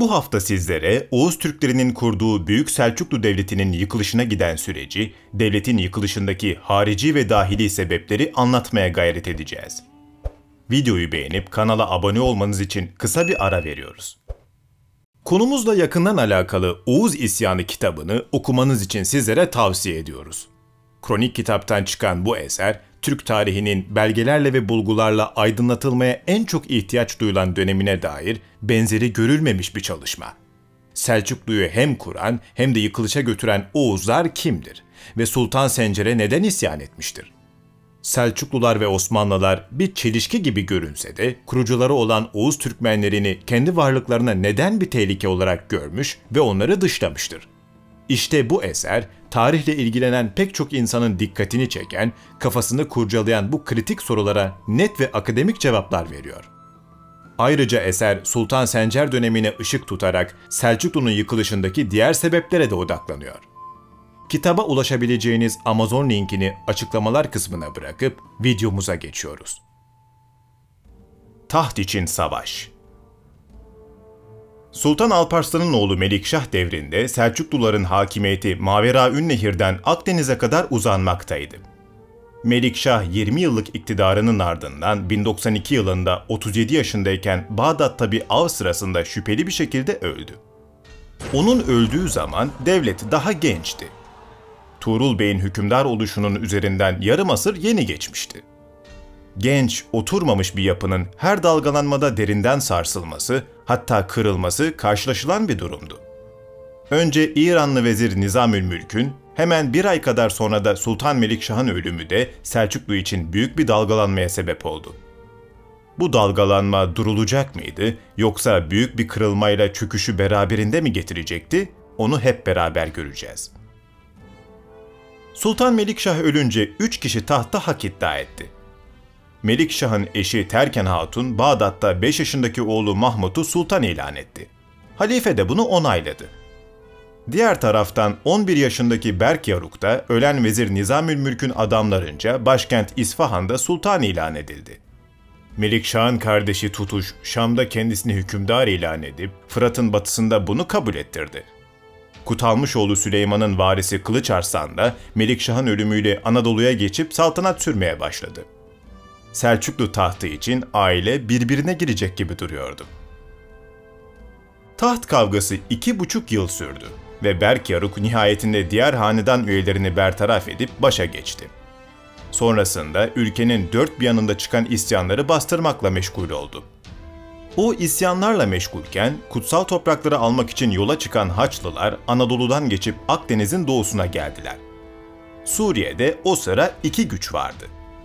Bu hafta sizlere Oğuz Türklerinin kurduğu Büyük Selçuklu Devleti'nin yıkılışına giden süreci, devletin yıkılışındaki harici ve dahili sebepleri anlatmaya gayret edeceğiz. Videoyu beğenip kanala abone olmanız için kısa bir ara veriyoruz. Konumuzla yakından alakalı Oğuz İsyanı kitabını okumanız için sizlere tavsiye ediyoruz. Kronik kitaptan çıkan bu eser, Türk tarihinin belgelerle ve bulgularla aydınlatılmaya en çok ihtiyaç duyulan dönemine dair benzeri görülmemiş bir çalışma. Selçuklu'yu hem kuran hem de yıkılışa götüren Oğuzlar kimdir ve Sultan Sencer'e neden isyan etmiştir? Selçuklular ve Osmanlılar bir çelişki gibi görünse de kurucuları olan Oğuz Türkmenlerini kendi varlıklarına neden bir tehlike olarak görmüş ve onları dışlamıştır? İşte bu eser, tarihle ilgilenen pek çok insanın dikkatini çeken, kafasını kurcalayan bu kritik sorulara net ve akademik cevaplar veriyor. Ayrıca eser, Sultan Sencer dönemine ışık tutarak Selçuklu'nun yıkılışındaki diğer sebeplere de odaklanıyor. Kitaba ulaşabileceğiniz Amazon linkini açıklamalar kısmına bırakıp videomuza geçiyoruz. Taht için savaş. Sultan Alparslan'ın oğlu Melikşah devrinde Selçukluların hakimiyeti Maveraünnehir'den Akdeniz'e kadar uzanmaktaydı. Melikşah 20 yıllık iktidarının ardından 1092 yılında 37 yaşındayken Bağdat'ta bir av sırasında şüpheli bir şekilde öldü. Onun öldüğü zaman devlet daha gençti. Tuğrul Bey'in hükümdar oluşunun üzerinden yarım asır yeni geçmişti. Genç, oturmamış bir yapının her dalgalanmada derinden sarsılması, hatta kırılması karşılaşılan bir durumdu. Önce İranlı vezir Nizamülmülk'ün, hemen bir ay kadar sonra da Sultan Melikşah'ın ölümü de Selçuklu için büyük bir dalgalanmaya sebep oldu. Bu dalgalanma durulacak mıydı, yoksa büyük bir kırılmayla çöküşü beraberinde mi getirecekti, onu hep beraber göreceğiz. Sultan Melikşah ölünce 3 kişi tahta hak iddia etti. Melikşah'ın eşi Terken Hatun, Bağdat'ta 5 yaşındaki oğlu Mahmut'u sultan ilan etti. Halife de bunu onayladı. Diğer taraftan 11 yaşındaki Berk Yaruk da ölen vezir Nizamülmülk'ün adamlarınca başkent İsfahan'da sultan ilan edildi. Melikşah'ın kardeşi Tutuş, Şam'da kendisini hükümdar ilan edip Fırat'ın batısında bunu kabul ettirdi. Kutalmışoğlu Süleyman'ın varisi Kılıçarslan da Melikşah'ın ölümüyle Anadolu'ya geçip saltanat sürmeye başladı. Selçuklu tahtı için aile birbirine girecek gibi duruyordu. Taht kavgası 2,5 yıl sürdü ve Berk Yaruk nihayetinde diğer hanedan üyelerini bertaraf edip başa geçti. Sonrasında ülkenin dört bir yanında çıkan isyanları bastırmakla meşgul oldu. O isyanlarla meşgulken kutsal toprakları almak için yola çıkan Haçlılar Anadolu'dan geçip Akdeniz'in doğusuna geldiler. Suriye'de o sıra iki güç vardı.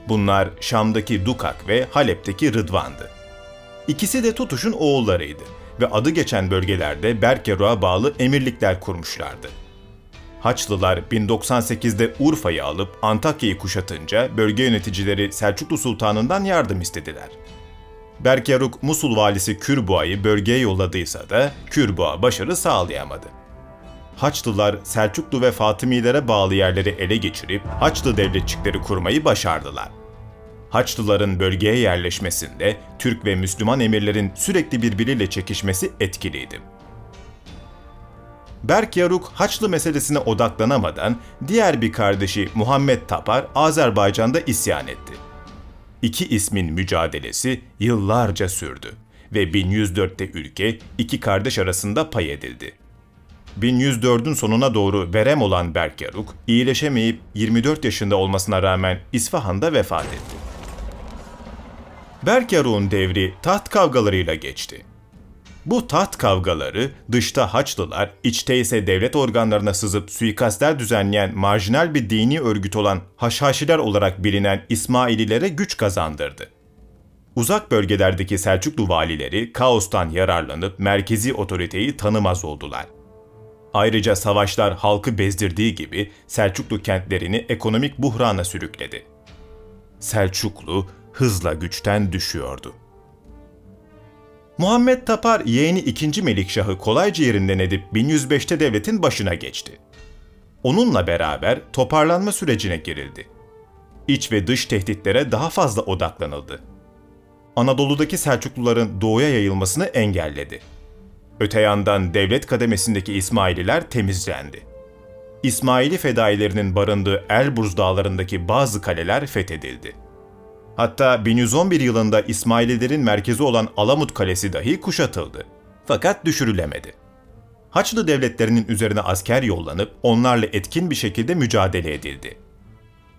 Bunlar Şam'daki Dukak ve Halep'teki Rıdvan'dı. İkisi de Tutuş'un oğullarıydı ve adı geçen bölgelerde Berk Yaruk'a bağlı emirlikler kurmuşlardı. Haçlılar 1098'de Urfa'yı alıp Antakya'yı kuşatınca bölge yöneticileri Selçuklu Sultanı'ndan yardım istediler. Berk Yaruk Musul valisi Kürboğa'yı bölgeye yolladıysa da Kürboğa başarı sağlayamadı. Haçlılar Selçuklu ve Fatımilere bağlı yerleri ele geçirip Haçlı devletçikleri kurmayı başardılar. Haçlıların bölgeye yerleşmesinde Türk ve Müslüman emirlerin sürekli birbiriyle çekişmesi etkiliydi. Berk Yaruk Haçlı meselesine odaklanamadan diğer bir kardeşi Muhammed Tapar Azerbaycan'da isyan etti. İki ismin mücadelesi yıllarca sürdü ve 1104'te ülke iki kardeş arasında pay edildi. 1104'ün sonuna doğru verem olan Berk Yaruk, iyileşemeyip 24 yaşında olmasına rağmen İsfahan'da vefat etti. Berk Yaruk'un devri taht kavgalarıyla geçti. Bu taht kavgaları dışta Haçlılar, içte ise devlet organlarına sızıp suikastler düzenleyen marjinal bir dini örgüt olan Haşhaşiler olarak bilinen İsmaililere güç kazandırdı. Uzak bölgelerdeki Selçuklu valileri kaostan yararlanıp merkezi otoriteyi tanımaz oldular. Ayrıca savaşlar halkı bezdirdiği gibi Selçuklu kentlerini ekonomik buhrana sürükledi. Selçuklu hızla güçten düşüyordu. Muhammed Tapar yeğeni 2. Melikşah'ı kolayca yerinden edip 1105'te devletin başına geçti. Onunla beraber toparlanma sürecine girildi. İç ve dış tehditlere daha fazla odaklanıldı. Anadolu'daki Selçukluların doğuya yayılmasını engelledi. Öte yandan devlet kademesindeki İsmaililer temizlendi. İsmaili fedailerinin barındığı Elburz dağlarındaki bazı kaleler fethedildi. Hatta 1111 yılında İsmaililerin merkezi olan Alamut Kalesi dahi kuşatıldı. Fakat düşürülemedi. Haçlı devletlerinin üzerine asker yollanıp onlarla etkin bir şekilde mücadele edildi.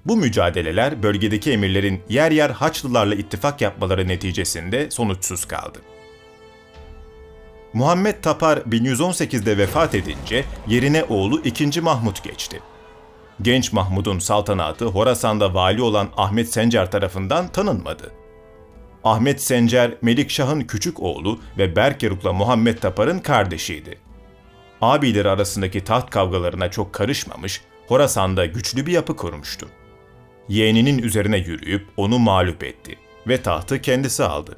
Bu mücadeleler bölgedeki emirlerin yer yer Haçlılarla ittifak yapmaları neticesinde sonuçsuz kaldı. Muhammed Tapar 1118'de vefat edince yerine oğlu 2. Mahmut geçti. Genç Mahmud'un saltanatı Horasan'da vali olan Ahmet Sencer tarafından tanınmadı. Ahmet Sencer, Melikşah'ın küçük oğlu ve Berk Yaruk'la Muhammed Tapar'ın kardeşiydi. Abileri arasındaki taht kavgalarına çok karışmamış, Horasan'da güçlü bir yapı kurmuştu. Yeğeninin üzerine yürüyüp onu mağlup etti ve tahtı kendisi aldı.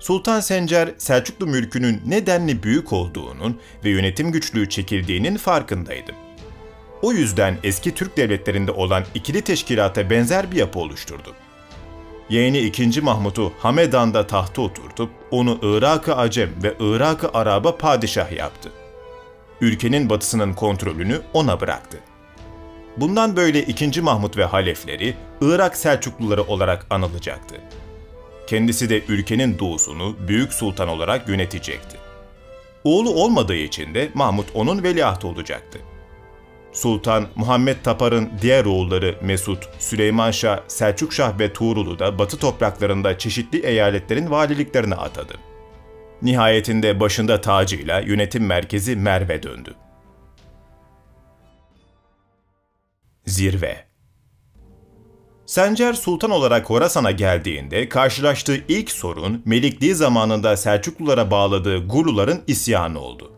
Sultan Sencer, Selçuklu mülkünün ne denli büyük olduğunun ve yönetim güçlüğü çekildiğinin farkındaydı. O yüzden eski Türk devletlerinde olan ikili teşkilata benzer bir yapı oluşturdu. Yeğeni 2. Mahmut'u Hamedan'da tahta oturtup onu Irak-ı Acem ve Irak-ı Arab'a padişah yaptı. Ülkenin batısının kontrolünü ona bıraktı. Bundan böyle 2. Mahmut ve halefleri Irak Selçukluları olarak anılacaktı. Kendisi de ülkenin doğusunu Büyük Sultan olarak yönetecekti. Oğlu olmadığı için de Mahmut onun veliahtı olacaktı. Sultan, Muhammed Tapar'ın diğer oğulları Mesut, Süleyman Şah, Selçuk Şah ve Tuğrul'u da batı topraklarında çeşitli eyaletlerin valiliklerine atadı. Nihayetinde başında tacıyla yönetim merkezi Merv'e döndü. Zirve. Sencer Sultan olarak Horasan'a geldiğinde karşılaştığı ilk sorun Melikliği zamanında Selçuklulara bağladığı Gurluların isyanı oldu.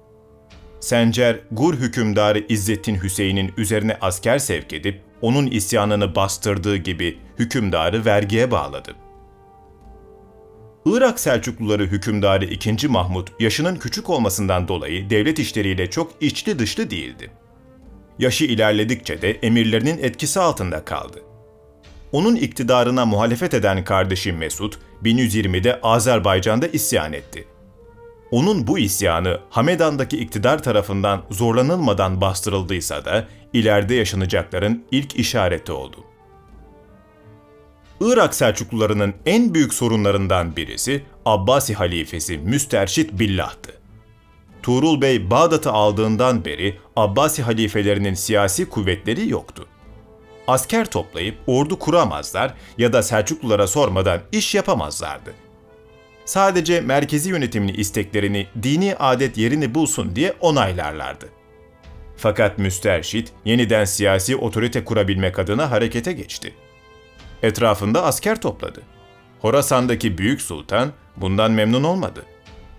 Sencer, Gur hükümdarı İzzettin Hüseyin'in üzerine asker sevk edip onun isyanını bastırdığı gibi hükümdarı vergiye bağladı. Irak Selçukluları hükümdarı 2. Mahmut yaşının küçük olmasından dolayı devlet işleriyle çok içli dışlı değildi. Yaşı ilerledikçe de emirlerinin etkisi altında kaldı. Onun iktidarına muhalefet eden kardeşi Mesut, 1120'de Azerbaycan'da isyan etti. Onun bu isyanı Hamedan'daki iktidar tarafından zorlanılmadan bastırıldıysa da ileride yaşanacakların ilk işareti oldu. Irak Selçuklularının en büyük sorunlarından birisi Abbasi halifesi Müsterşit Billah'tı. Tuğrul Bey Bağdat'ı aldığından beri Abbasi halifelerinin siyasi kuvvetleri yoktu. Asker toplayıp ordu kuramazlar ya da Selçuklulara sormadan iş yapamazlardı. Sadece merkezi yönetimini isteklerini, dini adet yerini bulsun diye onaylarlardı. Fakat Müsterşit yeniden siyasi otorite kurabilmek adına harekete geçti. Etrafında asker topladı. Horasan'daki Büyük Sultan bundan memnun olmadı.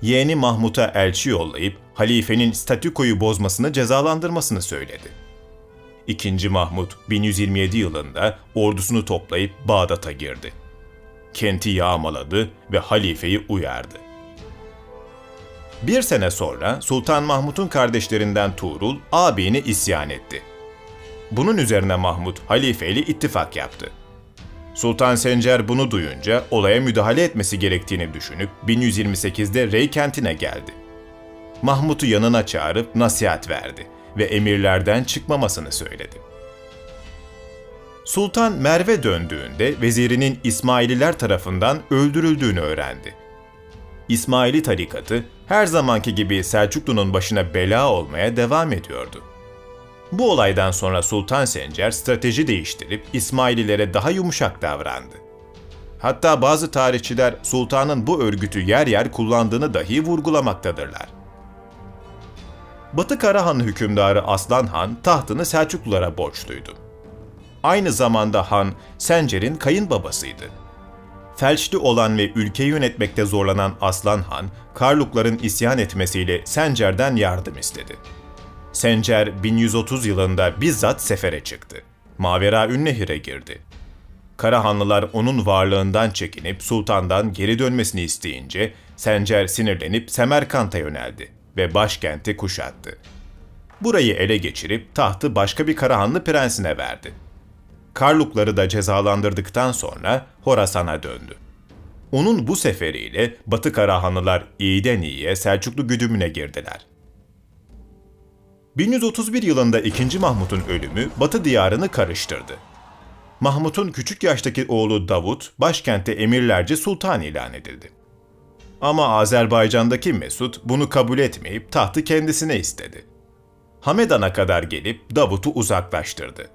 Yeğeni Mahmut'a elçi yollayıp halifenin statükoyu bozmasını cezalandırmasını söyledi. 2. Mahmut 1127 yılında ordusunu toplayıp Bağdat'a girdi. Kenti yağmaladı ve halifeyi uyardı. Bir sene sonra Sultan Mahmut'un kardeşlerinden Tuğrul ağabeyine isyan etti. Bunun üzerine Mahmut halifeyle ittifak yaptı. Sultan Sencer bunu duyunca olaya müdahale etmesi gerektiğini düşünüp 1128'de Rey kentine geldi. Mahmut'u yanına çağırıp nasihat verdi ve emirlerden çıkmamasını söyledi. Sultan Merv'e döndüğünde vezirinin İsmaililer tarafından öldürüldüğünü öğrendi. İsmaili tarikatı her zamanki gibi Selçuklu'nun başına bela olmaya devam ediyordu. Bu olaydan sonra Sultan Sencer strateji değiştirip İsmaililere daha yumuşak davrandı. Hatta bazı tarihçiler sultanın bu örgütü yer yer kullandığını dahi vurgulamaktadırlar. Batı Karahanlı hükümdarı Aslan Han tahtını Selçuklulara borçluydu. Aynı zamanda Han, Sencer'in kayınbabasıydı. Felçli olan ve ülkeyi yönetmekte zorlanan Aslan Han, Karlukların isyan etmesiyle Sencer'den yardım istedi. Sencer 1130 yılında bizzat sefere çıktı. Maveraünnehir'e girdi. Karahanlılar onun varlığından çekinip sultandan geri dönmesini isteyince Sencer sinirlenip Semerkant'a yöneldi ve başkenti kuşattı. Burayı ele geçirip tahtı başka bir Karahanlı prensine verdi. Karlukları da cezalandırdıktan sonra Horasan'a döndü. Onun bu seferiyle Batı Karahanlılar iyiden iyiye Selçuklu güdümüne girdiler. 1131 yılında 2. Mahmut'un ölümü Batı diyarını karıştırdı. Mahmut'un küçük yaştaki oğlu Davut, başkentte emirlerce sultan ilan edildi. Ama Azerbaycan'daki Mesut bunu kabul etmeyip tahtı kendisine istedi. Hamedan'a kadar gelip Davut'u uzaklaştırdı.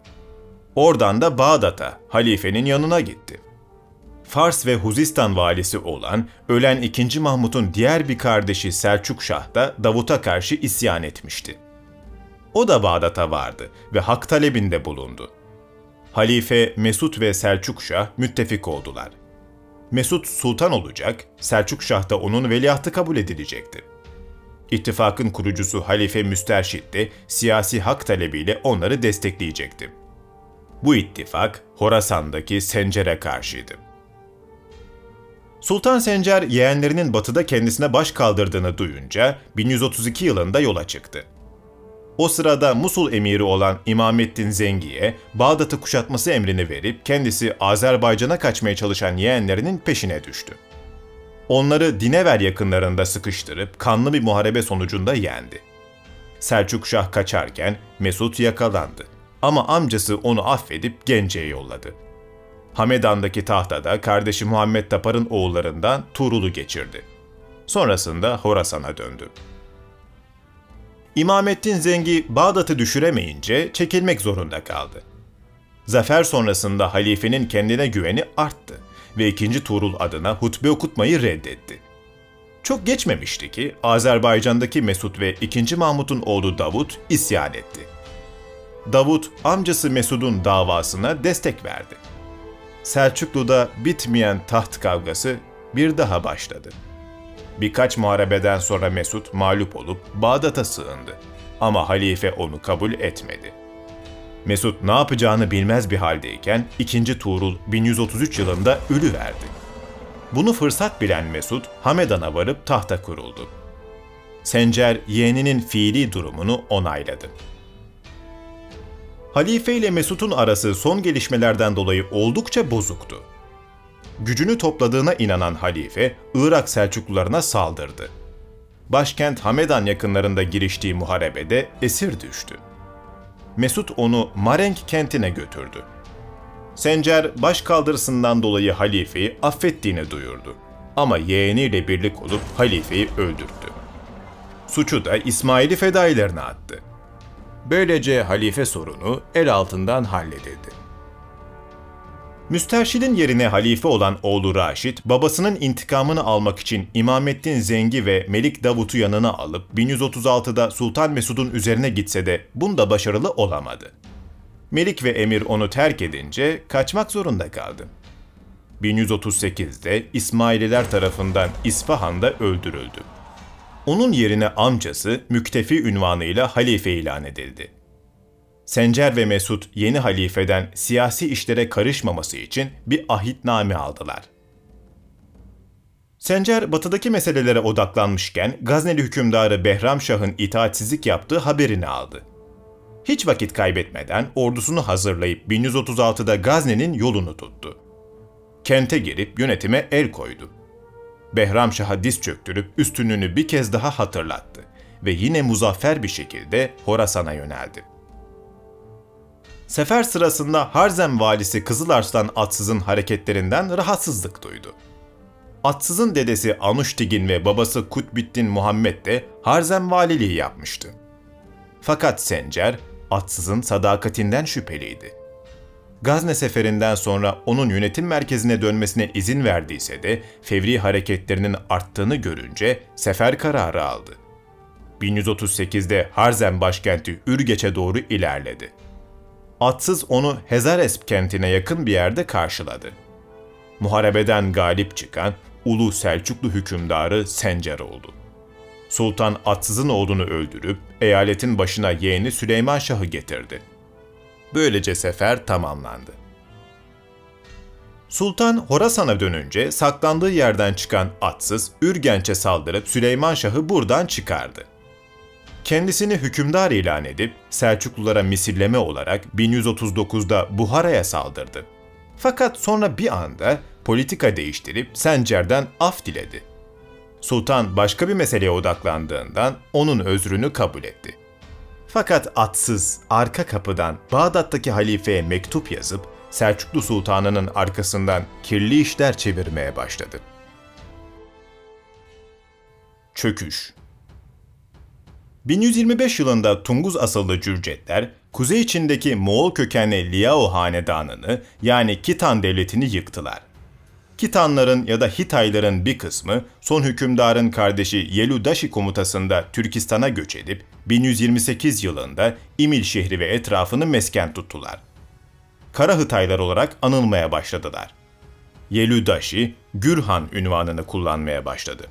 Oradan da Bağdat'a, halifenin yanına gitti. Fars ve Huzistan valisi olan, ölen 2. Mahmut'un diğer bir kardeşi Selçuk Şah da Davut'a karşı isyan etmişti. O da Bağdat'a vardı ve hak talebinde bulundu. Halife Mesut ve Selçuk Şah müttefik oldular. Mesut sultan olacak, Selçuk Şah da onun veliahtı kabul edilecekti. İttifakın kurucusu Halife Müsterşit de siyasi hak talebiyle onları destekleyecekti. Bu ittifak Horasan'daki Sencer'e karşıydı. Sultan Sencer yeğenlerinin batıda kendisine baş kaldırdığını duyunca 1132 yılında yola çıktı. O sırada Musul emiri olan İmamettin Zengi'ye Bağdat'ı kuşatması emrini verip kendisi Azerbaycan'a kaçmaya çalışan yeğenlerinin peşine düştü. Onları Dinever yakınlarında sıkıştırıp kanlı bir muharebe sonucunda yendi. Selçuk Şah kaçarken Mesut yakalandı ama amcası onu affedip Gence'ye yolladı. Hamedan'daki tahta da kardeşi Muhammed Tapar'ın oğullarından Tuğrul'u geçirdi. Sonrasında Horasan'a döndü. İmamettin Zengi Bağdat'ı düşüremeyince çekilmek zorunda kaldı. Zafer sonrasında halifenin kendine güveni arttı ve 2. Tuğrul adına hutbe okutmayı reddetti. Çok geçmemişti ki Azerbaycan'daki Mesut ve 2. Mahmut'un oğlu Davut isyan etti. Davut amcası Mesud'un davasına destek verdi. Selçuklu'da bitmeyen taht kavgası bir daha başladı. Birkaç muharebeden sonra Mesut mağlup olup Bağdat'a sığındı ama halife onu kabul etmedi. Mesut ne yapacağını bilmez bir haldeyken 2. Tuğrul 1133 yılında ölüverdi. Bunu fırsat bilen Mesut Hamedan'a varıp tahta kuruldu. Sencer yeğeninin fiili durumunu onayladı. Halife ile Mesut'un arası son gelişmelerden dolayı oldukça bozuktu. Gücünü topladığına inanan halife, Irak Selçuklularına saldırdı. Başkent Hamedan yakınlarında giriştiği muharebede esir düştü. Mesut onu Marenk kentine götürdü. Sencer başkaldırısından dolayı halifeyi affettiğini duyurdu. Ama yeğeniyle birlik olup halifeyi öldürttü. Suçu da İsmaili fedailerine attı. Böylece halife sorunu el altından halledildi. Müsterşid'in yerine halife olan oğlu Raşid, babasının intikamını almak için İmamettin Zengi ve Melik Davut'u yanına alıp 1136'da Sultan Mesud'un üzerine gitse de bunda başarılı olamadı. Melik ve emir onu terk edince kaçmak zorunda kaldı. 1138'de İsmaililer tarafından İsfahan'da öldürüldü. Onun yerine amcası müktefi ünvanıyla halife ilan edildi. Sencer ve Mesut yeni halifeden siyasi işlere karışmaması için bir ahitname aldılar. Sencer batıdaki meselelere odaklanmışken Gazneli hükümdarı Behramşah'ın itaatsizlik yaptığı haberini aldı. Hiç vakit kaybetmeden ordusunu hazırlayıp 1136'da Gazne'nin yolunu tuttu. Kente girip yönetime el koydu. Behramşah'a diz çöktürüp üstünlüğünü bir kez daha hatırlattı ve yine muzaffer bir şekilde Horasan'a yöneldi. Sefer sırasında Harzem valisi Kızılarslan Atsız'ın hareketlerinden rahatsızlık duydu. Atsız'ın dedesi Anuştigin ve babası Kutbiddin Muhammed de Harzem valiliği yapmıştı. Fakat Sencer, Atsız'ın sadakatinden şüpheliydi. Gazne seferinden sonra onun yönetim merkezine dönmesine izin verdiyse de fevri hareketlerinin arttığını görünce sefer kararı aldı. 1138'de Harzem başkenti Ürgeç'e doğru ilerledi. Atsız onu Hezaresp kentine yakın bir yerde karşıladı. Muharebeden galip çıkan Ulu Selçuklu hükümdarı Sencer oldu. Sultan Atsız'ın oğlunu öldürüp eyaletin başına yeğeni Süleyman Şah'ı getirdi. Böylece sefer tamamlandı. Sultan Horasan'a dönünce saklandığı yerden çıkan Atsız Ürgenç'e saldırıp Süleyman Şah'ı buradan çıkardı. Kendisini hükümdar ilan edip Selçuklulara misilleme olarak 1139'da Buhara'ya saldırdı. Fakat sonra bir anda politika değiştirip Sencer'den af diledi. Sultan başka bir meseleye odaklandığından onun özrünü kabul etti. Fakat atsız, arka kapıdan Bağdat'taki halifeye mektup yazıp Selçuklu Sultanı'nın arkasından kirli işler çevirmeye başladı. Çöküş. 1125 yılında Tunguz asıllı Cürcetler, Kuzey Çin'deki Moğol kökenli Liao Hanedanı'nı yani Kitan Devleti'ni yıktılar. Kitanların ya da Hitayların bir kısmı son hükümdarın kardeşi Yelü Dashi komutasında Türkistan'a göç edip 1128 yılında İmil şehri ve etrafını mesken tuttular. Karahıtaylar olarak anılmaya başladılar. Yelü Dashi, Gürhan ünvanını kullanmaya başladı.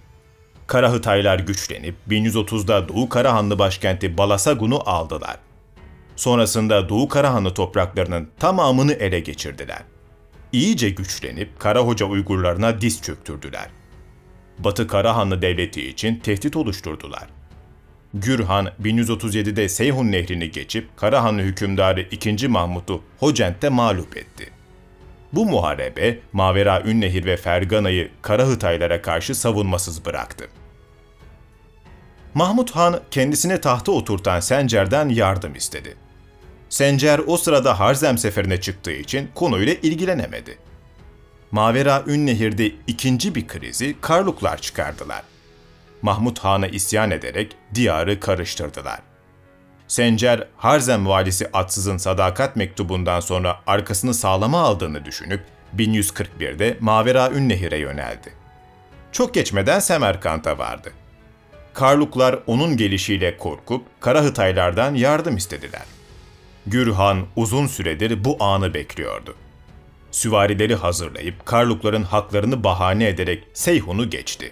Karahıtaylar güçlenip 1130'da Doğu Karahanlı başkenti Balasagun'u aldılar. Sonrasında Doğu Karahanlı topraklarının tamamını ele geçirdiler. İyice güçlenip Karahoca Uygurlarına diz çöktürdüler. Batı Karahanlı devleti için tehdit oluşturdular. Gürhan 1137'de Seyhun Nehri'ni geçip Karahanlı hükümdarı 2. Mahmut'u Hocent'te mağlup etti. Bu muharebe Mavera Ünnehir ve Fergana'yı Karahıtaylara karşı savunmasız bıraktı. Mahmut Han kendisine tahta oturtan Sencer'den yardım istedi. Sencer o sırada Harzem seferine çıktığı için konuyla ilgilenemedi. Mavera Ünnehir'de ikinci bir krizi Karluklar çıkardılar. Mahmut Han'a isyan ederek diyarı karıştırdılar. Sencer, Harzem valisi Atsız'ın sadakat mektubundan sonra arkasını sağlama aldığını düşünüp 1141'de Mavera Ünnehir'e yöneldi. Çok geçmeden Semerkant'a vardı. Karluklar onun gelişiyle korkup Karahıtaylardan yardım istediler. Gürhan uzun süredir bu anı bekliyordu. Süvarileri hazırlayıp Karlukların haklarını bahane ederek Seyhun'u geçti.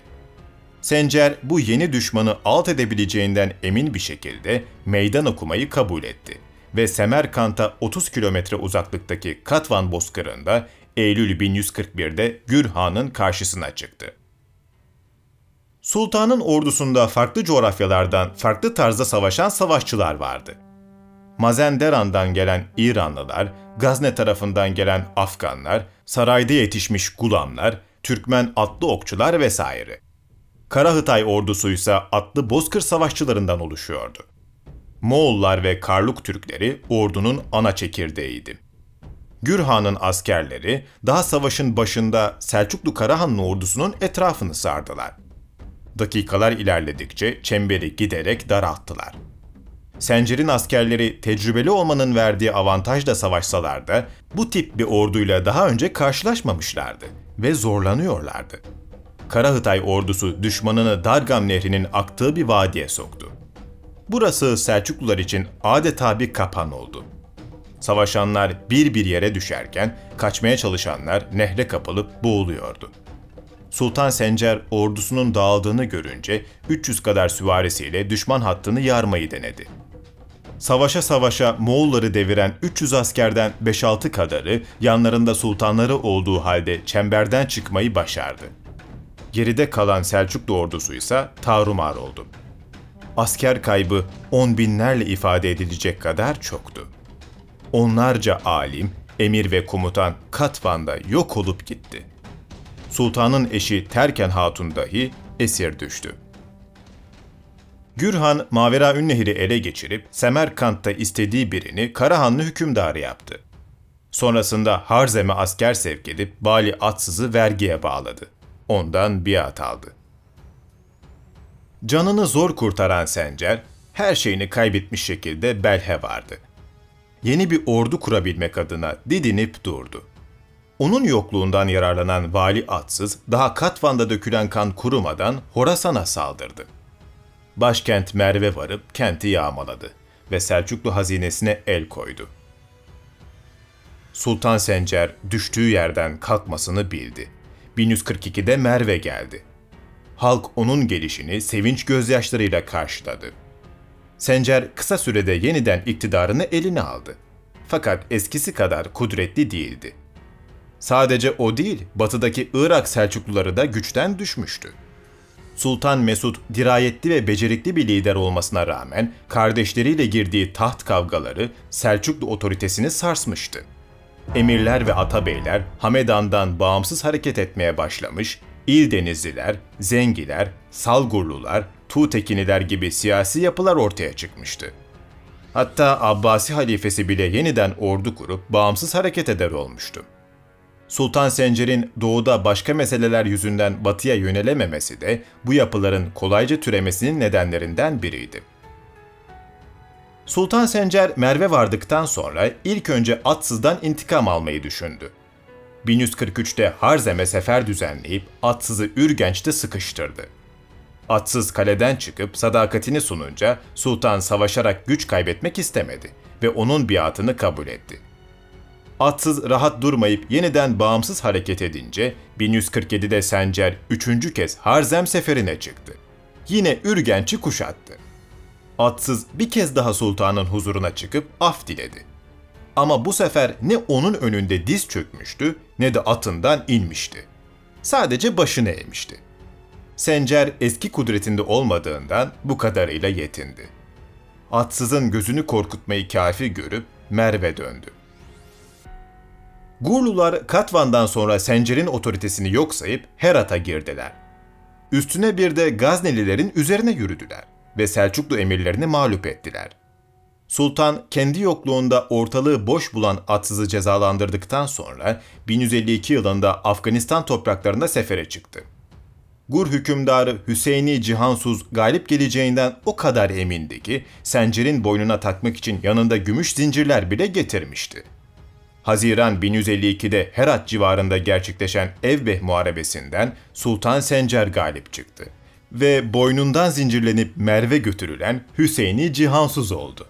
Sencer bu yeni düşmanı alt edebileceğinden emin bir şekilde meydan okumayı kabul etti ve Semerkant'a 30 kilometre uzaklıktaki Katvan bozkırında Eylül 1141'de Gürhan'ın karşısına çıktı. Sultanın ordusunda farklı coğrafyalardan farklı tarzda savaşan savaşçılar vardı. Mazenderan'dan gelen İranlılar, Gazne tarafından gelen Afganlar, sarayda yetişmiş gulamlar, Türkmen atlı okçular vesaire. Karahıtay ordusuysa atlı bozkır savaşçılarından oluşuyordu. Moğollar ve Karluk Türkleri ordunun ana çekirdeğiydi. Gürhan'ın askerleri daha savaşın başında Selçuklu Karahanlı ordusunun etrafını sardılar. Dakikalar ilerledikçe çemberi giderek daralttılar. Sencer'in askerleri tecrübeli olmanın verdiği avantajla savaşsalar da bu tip bir orduyla daha önce karşılaşmamışlardı ve zorlanıyorlardı. Karahıtay ordusu düşmanını Dargam Nehri'nin aktığı bir vadiye soktu. Burası Selçuklular için adeta bir kapan oldu. Savaşanlar bir yere düşerken kaçmaya çalışanlar nehre kapılıp boğuluyordu. Sultan Sencer ordusunun dağıldığını görünce 300 kadar süvarisiyle düşman hattını yarmayı denedi. Savaşa savaşa Moğolları deviren 300 askerden 5-6 kadarı yanlarında sultanları olduğu halde çemberden çıkmayı başardı. Geride kalan Selçuklu ordusu ise tarumar oldu. Asker kaybı 10 binlerle ifade edilecek kadar çoktu. Onlarca alim, emir ve komutan Katvan'da yok olup gitti. Sultanın eşi Terken Hatun dahi esir düştü. Gürhan, Mavera Ünnehir'i ele geçirip Semerkant'ta istediği birini Karahanlı hükümdarı yaptı. Sonrasında Harzem'e asker sevk edip Bali Atsız'ı vergiye bağladı. Ondan biat aldı. Canını zor kurtaran Sencer, her şeyini kaybetmiş şekilde belhe vardı. Yeni bir ordu kurabilmek adına didinip durdu. Onun yokluğundan yararlanan Vali Atsız, daha Katvan'da dökülen kan kurumadan Horasan'a saldırdı. Başkent Merve varıp kenti yağmaladı ve Selçuklu hazinesine el koydu. Sultan Sencer düştüğü yerden kalkmasını bildi. 1142'de Merve geldi. Halk onun gelişini sevinç gözyaşlarıyla karşıladı. Sencer kısa sürede yeniden iktidarını eline aldı. Fakat eskisi kadar kudretli değildi. Sadece o değil, batıdaki Irak Selçukluları da güçten düşmüştü. Sultan Mesut dirayetli ve becerikli bir lider olmasına rağmen kardeşleriyle girdiği taht kavgaları Selçuklu otoritesini sarsmıştı. Emirler ve atabeyler Hamedan'dan bağımsız hareket etmeye başlamış, İldenizliler, Zengiler, Salgurlular, Tuğtekiniler gibi siyasi yapılar ortaya çıkmıştı. Hatta Abbasi halifesi bile yeniden ordu kurup bağımsız hareket eder olmuştu. Sultan Sencer'in doğuda başka meseleler yüzünden batıya yönelememesi de bu yapıların kolayca türemesinin nedenlerinden biriydi. Sultan Sencer Merve vardıktan sonra ilk önce Atsız'dan intikam almayı düşündü. 1143'te Harzem'e sefer düzenleyip Atsız'ı Ürgenç'te sıkıştırdı. Atsız kaleden çıkıp sadakatini sununca sultan savaşarak güç kaybetmek istemedi ve onun biatını kabul etti. Atsız rahat durmayıp yeniden bağımsız hareket edince 1147'de Sencer 3. kez Harzem seferine çıktı. Yine Ürgenç'i kuşattı. Atsız bir kez daha sultanın huzuruna çıkıp af diledi. Ama bu sefer ne onun önünde diz çökmüştü ne de atından inmişti. Sadece başını eğmişti. Sencer eski kudretinde olmadığından bu kadarıyla yetindi. Atsız'ın gözünü korkutmayı kafi görüp Merve döndü. Gurlular Katvan'dan sonra Sencer'in otoritesini yok sayıp Herat'a girdiler. Üstüne bir de Gaznelilerin üzerine yürüdüler ve Selçuklu emirlerini mağlup ettiler. Sultan kendi yokluğunda ortalığı boş bulan Atsız'ı cezalandırdıktan sonra 1152 yılında Afganistan topraklarında sefere çıktı. Gur hükümdarı Hüseyni Cihansuz galip geleceğinden o kadar emindi ki Sencer'in boynuna takmak için yanında gümüş zincirler bile getirmişti. Haziran 1152'de Herat civarında gerçekleşen Evbeh Muharebesi'nden Sultan Sencer galip çıktı ve boynundan zincirlenip Merve götürülen Hüseyni Cihansuz oldu.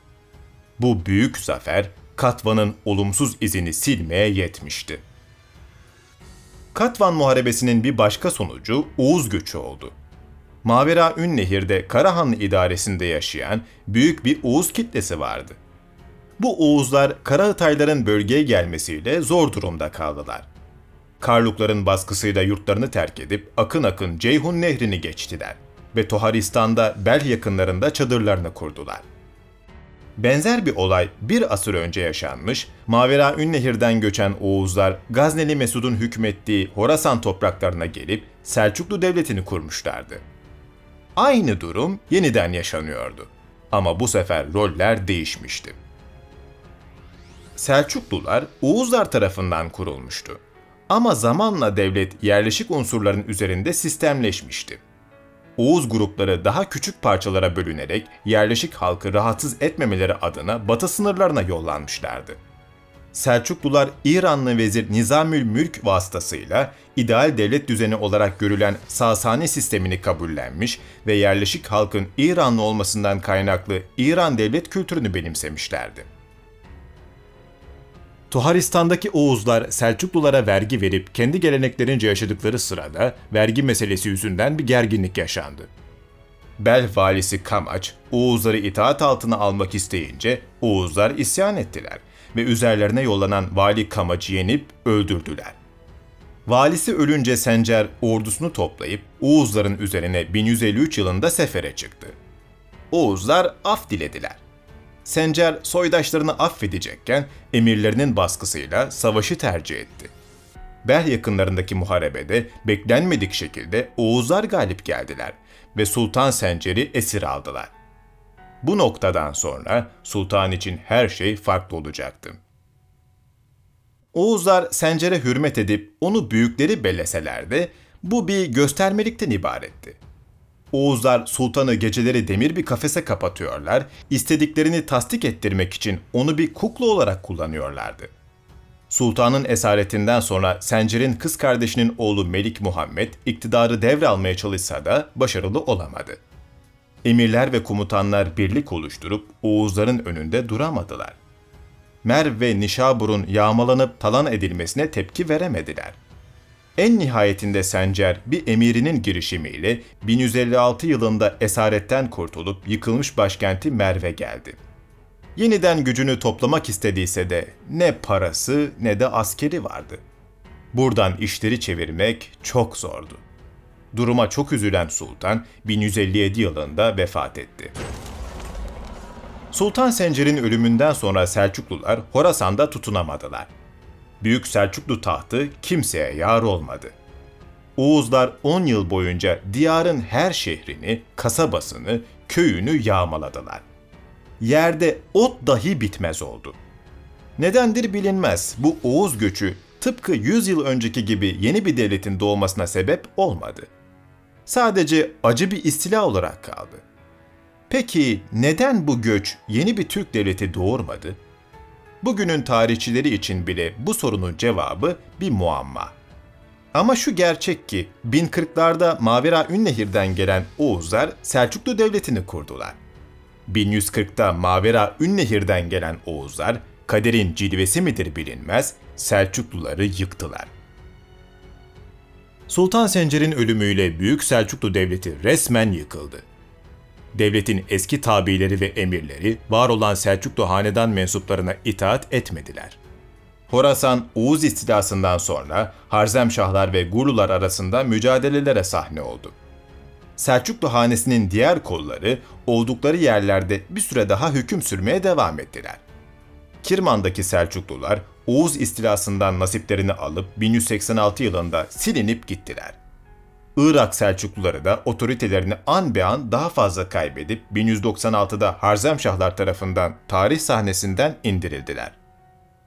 Bu büyük zafer Katvan'ın olumsuz izini silmeye yetmişti. Katvan Muharebesi'nin bir başka sonucu Oğuz göçü oldu. Maveraünnehir'de Karahanlı idaresinde yaşayan büyük bir Oğuz kitlesi vardı. Bu Oğuzlar Karahıtayların bölgeye gelmesiyle zor durumda kaldılar. Karlukların baskısıyla yurtlarını terk edip akın akın Ceyhun Nehri'ni geçtiler ve Toharistan'da Belh yakınlarında çadırlarını kurdular. Benzer bir olay bir asır önce yaşanmış, Maveraünnehir'den göçen Oğuzlar Gazneli Mesud'un hükmettiği Horasan topraklarına gelip Selçuklu Devleti'ni kurmuşlardı. Aynı durum yeniden yaşanıyordu ama bu sefer roller değişmişti. Selçuklular Oğuzlar tarafından kurulmuştu ama zamanla devlet yerleşik unsurların üzerinde sistemleşmişti. Oğuz grupları daha küçük parçalara bölünerek yerleşik halkı rahatsız etmemeleri adına batı sınırlarına yollanmışlardı. Selçuklular İranlı vezir Nizamül Mülk vasıtasıyla ideal devlet düzeni olarak görülen Sasani sistemini kabullenmiş ve yerleşik halkın İranlı olmasından kaynaklı İran devlet kültürünü benimsemişlerdi. Toharistan'daki Oğuzlar Selçuklulara vergi verip kendi geleneklerince yaşadıkları sırada vergi meselesi yüzünden bir gerginlik yaşandı. Belh valisi Kamaç, Oğuzları itaat altına almak isteyince Oğuzlar isyan ettiler ve üzerlerine yollanan vali Kamaç'ı yenip öldürdüler. Valisi ölünce Sencer ordusunu toplayıp Oğuzların üzerine 1153 yılında sefere çıktı. Oğuzlar af dilediler. Sencer soydaşlarını affedecekken emirlerinin baskısıyla savaşı tercih etti. Belh yakınlarındaki muharebede beklenmedik şekilde Oğuzlar galip geldiler ve Sultan Sencer'i esir aldılar. Bu noktadan sonra sultan için her şey farklı olacaktı. Oğuzlar Sencer'e hürmet edip onu büyükleri belleseler de bu bir göstermelikten ibaretti. Oğuzlar sultanı geceleri demir bir kafese kapatıyorlar, istediklerini tasdik ettirmek için onu bir kukla olarak kullanıyorlardı. Sultanın esaretinden sonra Sencer'in kız kardeşinin oğlu Melik Muhammed iktidarı devralmaya çalışsa da başarılı olamadı. Emirler ve komutanlar birlik oluşturup Oğuzların önünde duramadılar. Merv ve Nişabur'un yağmalanıp talan edilmesine tepki veremediler. En nihayetinde Sencer bir emirinin girişimiyle 1156 yılında esaretten kurtulup yıkılmış başkenti Merv'e geldi. Yeniden gücünü toplamak istediyse de ne parası ne de askeri vardı. Buradan işleri çevirmek çok zordu. Duruma çok üzülen sultan 1157 yılında vefat etti. Sultan Sencer'in ölümünden sonra Selçuklular Horasan'da tutunamadılar. Büyük Selçuklu tahtı kimseye yar olmadı. Oğuzlar 10 yıl boyunca diyarın her şehrini, kasabasını, köyünü yağmaladılar. Yerde ot dahi bitmez oldu. Nedendir bilinmez, bu Oğuz göçü tıpkı 100 yıl önceki gibi yeni bir devletin doğmasına sebep olmadı. Sadece acı bir istila olarak kaldı. Peki neden bu göç yeni bir Türk devleti doğurmadı? Bugünün tarihçileri için bile bu sorunun cevabı bir muamma. Ama şu gerçek ki 1040'larda Mavera-ün-Nehir'den gelen Oğuzlar Selçuklu Devleti'ni kurdular. 1140'ta Mavera-ün-Nehir'den gelen Oğuzlar, kaderin cilvesi midir bilinmez, Selçukluları yıktılar. Sultan Sencer'in ölümüyle Büyük Selçuklu Devleti resmen yıkıldı. Devletin eski tabileri ve emirleri var olan Selçuklu hanedan mensuplarına itaat etmediler. Horasan, Oğuz istilasından sonra Harzemşahlar ve Gurlular arasında mücadelelere sahne oldu. Selçuklu hanesinin diğer kolları oldukları yerlerde bir süre daha hüküm sürmeye devam ettiler. Kirman'daki Selçuklular Oğuz istilasından nasiplerini alıp 1186 yılında silinip gittiler. Irak Selçukluları da otoritelerini an be an daha fazla kaybedip 1196'da Harzemşahlar tarafından tarih sahnesinden indirildiler.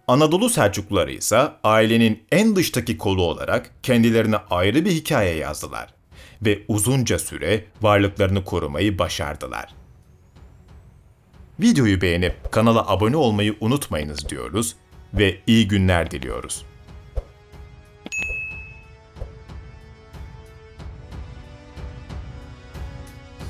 Anadolu Selçukluları ise ailenin en dıştaki kolu olarak kendilerine ayrı bir hikaye yazdılar ve uzunca süre varlıklarını korumayı başardılar. Videoyu beğenip kanala abone olmayı unutmayınız diyoruz ve iyi günler diliyoruz.